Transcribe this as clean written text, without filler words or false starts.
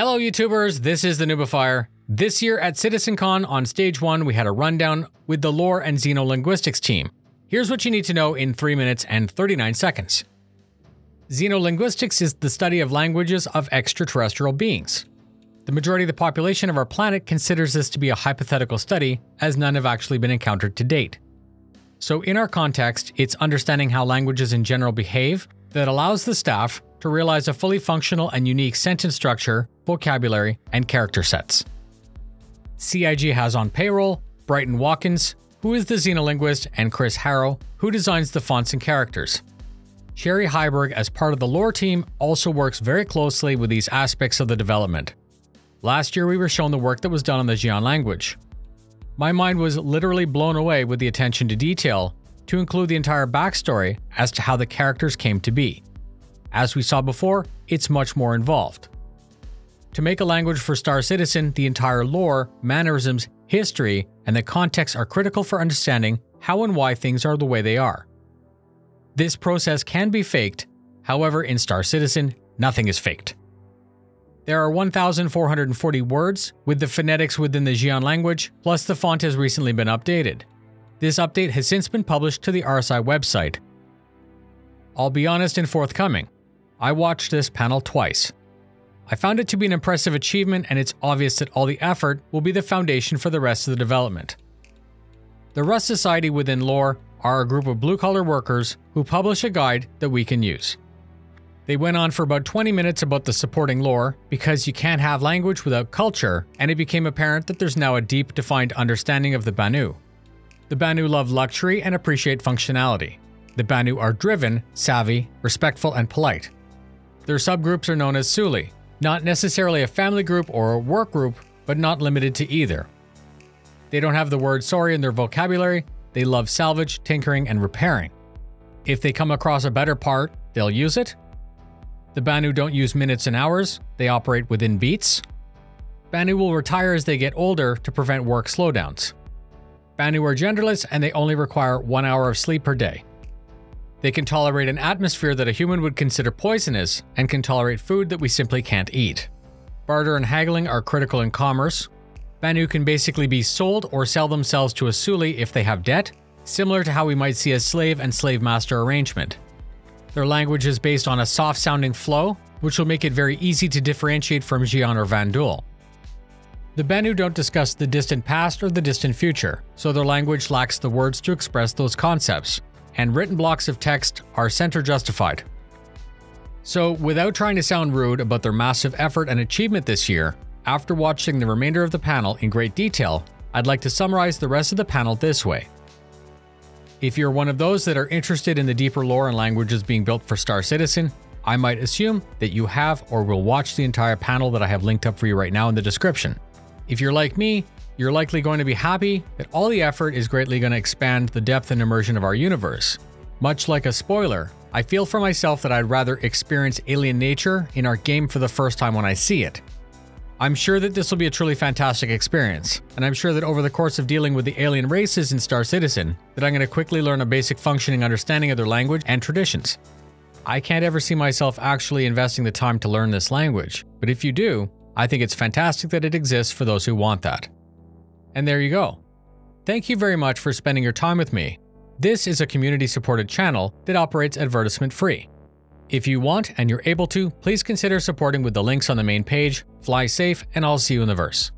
Hello YouTubers, this is The NOOBIFIER. This year at CitizenCon on Stage 1, we had a rundown with the Lore and Xenolinguistics team. Here's what you need to know in 3 minutes and 39 seconds. Xenolinguistics is the study of languages of extraterrestrial beings. The majority of the population of our planet considers this to be a hypothetical study, as none have actually been encountered to date. So in our context, it's understanding how languages in general behave that allows the staff to realize a fully functional and unique sentence structure, vocabulary, and character sets. CIG has on payroll Brighton Watkins, who is the Xenolinguist, and Chris Harrow, who designs the fonts and characters. Sherry Heiberg, as part of the lore team, also works very closely with these aspects of the development. Last year, we were shown the work that was done on the Xi'an language. My mind was literally blown away with the attention to detail, to include the entire backstory as to how the characters came to be. As we saw before, it's much more involved. To make a language for Star Citizen, the entire lore, mannerisms, history, and the context are critical for understanding how and why things are the way they are. This process can be faked, however in Star Citizen, nothing is faked. There are 1,440 words, with the phonetics within the Xi'an language, plus the font has recently been updated. This update has since been published to the RSI website. I'll be honest and forthcoming. I watched this panel twice. I found it to be an impressive achievement, and it's obvious that all the effort will be the foundation for the rest of the development. The Rust Society within Lore are a group of blue-collar workers who publish a guide that we can use. They went on for about 20 minutes about the supporting lore, because you can't have language without culture, and it became apparent that there's now a deep, defined understanding of the Banu. The Banu love luxury and appreciate functionality. The Banu are driven, savvy, respectful, and polite. Their subgroups are known as Suli, not necessarily a family group or a work group, but not limited to either. They don't have the word sorry in their vocabulary. They love salvage, tinkering, and repairing. If they come across a better part, they'll use it. The Banu don't use minutes and hours. They operate within beats. Banu will retire as they get older to prevent work slowdowns. Banu are genderless, and they only require 1 hour of sleep per day. They can tolerate an atmosphere that a human would consider poisonous, and can tolerate food that we simply can't eat. Barter and haggling are critical in commerce. Banu can basically be sold or sell themselves to a Suli if they have debt, similar to how we might see a slave and slave master arrangement. Their language is based on a soft-sounding flow, which will make it very easy to differentiate from Xi'an or Vandul. The Banu don't discuss the distant past or the distant future, so their language lacks the words to express those concepts, and written blocks of text are center justified. So, without trying to sound rude about their massive effort and achievement this year, after watching the remainder of the panel in great detail, I'd like to summarize the rest of the panel this way. If you're one of those that are interested in the deeper lore and languages being built for Star Citizen, I might assume that you have or will watch the entire panel that I have linked up for you right now in the description. If you're like me, you're likely going to be happy that all the effort is greatly going to expand the depth and immersion of our universe. Much like a spoiler, I feel for myself that I'd rather experience alien nature in our game for the first time when I see it. I'm sure that this will be a truly fantastic experience, and I'm sure that over the course of dealing with the alien races in Star Citizen, that I'm going to quickly learn a basic functioning understanding of their language and traditions. I can't ever see myself actually investing the time to learn this language, but if you do, I think it's fantastic that it exists for those who want that. And there you go. Thank you very much for spending your time with me. This is a community-supported channel that operates advertisement-free. If you want and you're able to, please consider supporting with the links on the main page. Fly safe, and I'll see you in the verse.